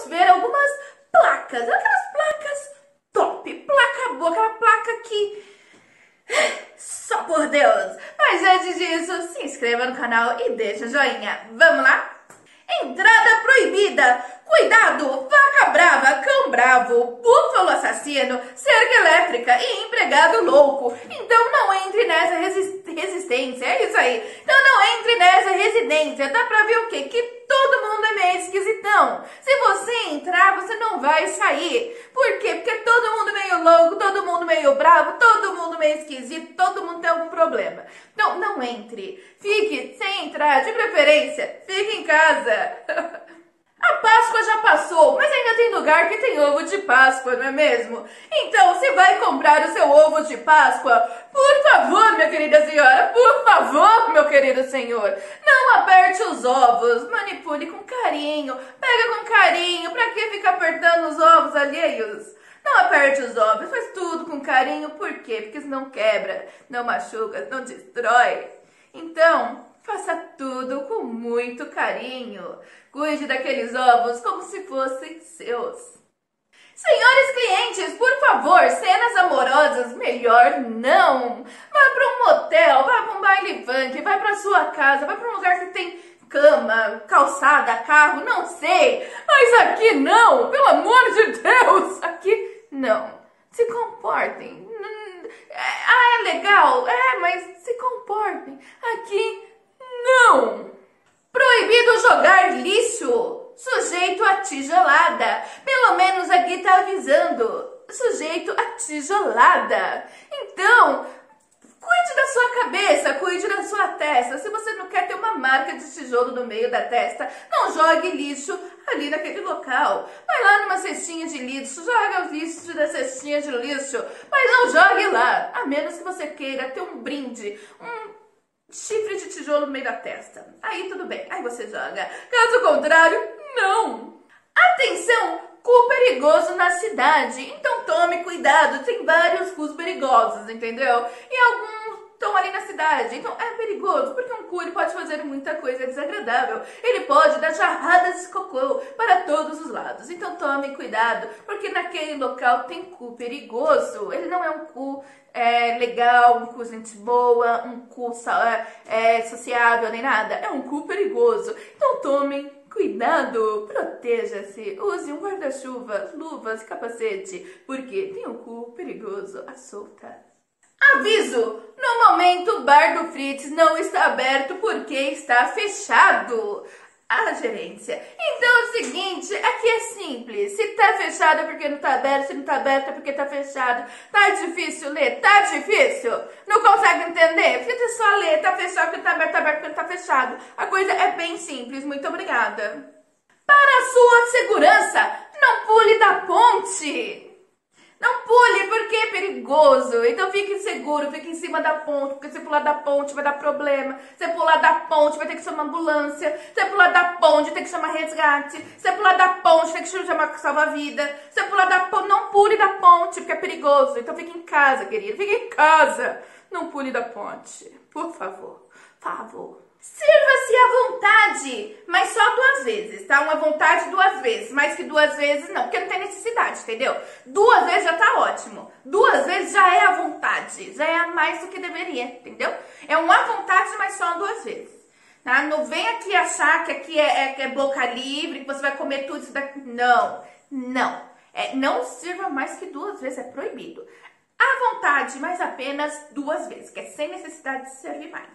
vamos ver algumas placas, aquelas placas top, placa boa, aquela placa que só por Deus. Mas antes disso, se inscreva no canal e deixa joinha, vamos lá? Entrada proibida, cuidado, vaca brava, cão bravo, búfalo assassino, cerca elétrica e empregado louco. Então não entre nessa resistência, é isso aí. Então não entre nessa residência, dá pra ver o quê? Que todo mundo é meio esquisitão. Se você entrar, você não vai sair. Por quê? Porque todo mundo meio louco, todo mundo meio bravo, todo mundo meio esquisito, todo mundo tem algum problema. Então não entre, fique sem entrar, de preferência, fique em casa. A Páscoa já passou, mas ainda tem lugar que tem ovo de Páscoa, não é mesmo? Então, se vai comprar o seu ovo de Páscoa, por favor, minha querida senhora, por favor, meu querido senhor, não aperte os ovos, manipule com carinho, pega com carinho, pra que ficar apertando os ovos alheios? Não aperte os ovos, faz tudo com carinho, por quê? Porque senão quebra, não machuca, não destrói. Então, faça tudo com muito carinho. Cuide daqueles ovos como se fossem seus. Senhores clientes, por favor, cenas amorosas, melhor não. Vá para um motel, vá para um baile funk, vai para sua casa, vai para um lugar que tem cama, calçada, carro, não sei. Mas aqui não, pelo amor de Deus, aqui não. Se comportem. Ah, é legal, é, mas se comportem. Aqui não! Proibido jogar lixo, sujeito a tijolada. Pelo menos aqui tá avisando, sujeito a tijolada. Então, cuide da sua cabeça, cuide da sua testa. Se você não quer ter uma marca de tijolo no meio da testa, não jogue lixo ali naquele local. Vai lá numa cestinha de lixo, joga o lixo da cestinha de lixo, mas não jogue lá, a menos que você queira ter um brinde, chifre de tijolo no meio da testa. Aí tudo bem, aí você joga. Caso contrário, não. Atenção, cu perigoso na cidade. Então tome cuidado, tem vários cus perigosos, entendeu? E alguns estão ali na cidade. Então é perigoso, porque um cu ele pode fazer muita coisa desagradável. Ele pode dar jarradas de cocô para todos os lados. Então tome cuidado, porque naquele local tem cu perigoso. Ele não é um cu legal, um cu gente boa, um cu sociável, nem nada. É um cu perigoso. Então tomem cuidado, proteja-se, use um guarda-chuva, luvas, capacete, porque tem um cu perigoso à solta. Aviso! No momento o bar do Fritz não está aberto porque está fechado. A gerência. Então é o seguinte, aqui é simples. Se tá fechado é porque não tá aberto, se não tá aberto é porque tá fechado. Tá difícil ler? Tá difícil? Não consegue entender? Porque só ler, tá fechado porque tá aberto porque tá fechado. A coisa é bem simples, muito obrigada. Para a sua segurança, não pule da ponte. Não pule, porque é perigoso. Então fique seguro, fique em cima da ponte, porque se pular da ponte vai dar problema. Se pular da ponte vai ter que chamar ambulância. Se pular da ponte tem que chamar resgate. Se pular da ponte tem que chamar salva-vida. Se pular da ponte, não pule da ponte, porque é perigoso. Então fique em casa, querido, fique em casa. Não pule da ponte, por favor, por favor. Sirva-se à vontade, mas só duas vezes, tá? Uma vontade duas vezes, mais que duas vezes não, porque não tem necessidade, entendeu? Duas vezes já tá ótimo, duas vezes já é à vontade, já é mais do que deveria, entendeu? É uma à vontade, mas só duas vezes, tá? Não vem aqui achar que aqui é boca livre, que você vai comer tudo isso daqui, não, não. É, não sirva mais que duas vezes, é proibido. À vontade, mas apenas duas vezes, que é sem necessidade de servir mais.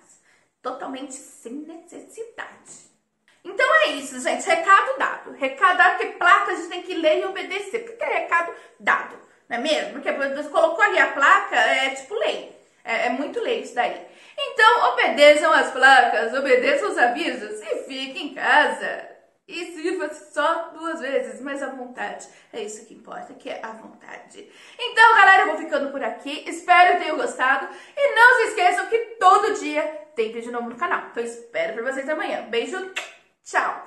Totalmente sem necessidade. Então é isso, gente. Recado dado. Recado dado que placa a gente tem que ler e obedecer. Porque é recado dado, não é mesmo? Porque você colocou ali a placa, é tipo lei. É muito lei isso daí. Então obedeçam as placas, obedeçam os avisos e fiquem em casa. E sirva só duas vezes, mas à vontade. É isso que importa, que é à vontade. Então, galera, eu vou ficando por aqui. Espero que tenham gostado. E não se esqueçam que todo dia tem vídeo novo no canal. Então, espero por vocês amanhã. Beijo, tchau!